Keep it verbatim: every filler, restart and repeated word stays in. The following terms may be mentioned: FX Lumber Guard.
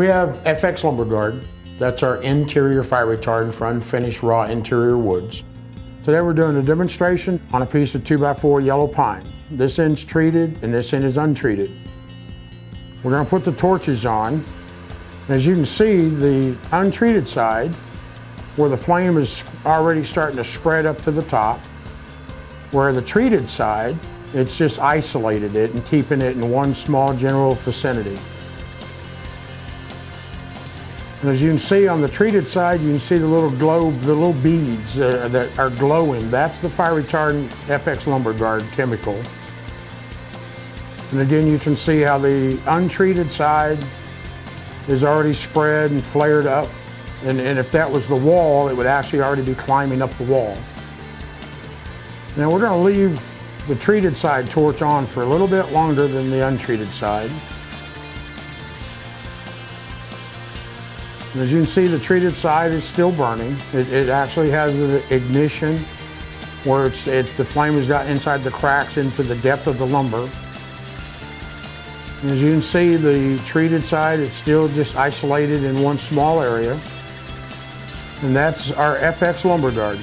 We have F X Lumber Guard. That's our interior fire retardant for unfinished raw interior woods. Today we're doing a demonstration on a piece of two by four yellow pine. This end's treated and this end is untreated. We're going to put the torches on. As you can see, the untreated side, where the flame is already starting to spread up to the top, where the treated side, it's just isolated it and keeping it in one small general vicinity. And as you can see on the treated side, you can see the little glow, the little beads uh, that are glowing. That's the fire retardant F X Lumber Guard chemical. And again, you can see how the untreated side is already spread and flared up. And, and if that was the wall, it would actually already be climbing up the wall. Now we're going to leave the treated side torch on for a little bit longer than the untreated side. And as you can see, the treated side is still burning. It, it actually has an ignition where it's, it, the flame has got inside the cracks into the depth of the lumber. And as you can see, the treated side, it's still just isolated in one small area. And that's our F X Lumber Guard.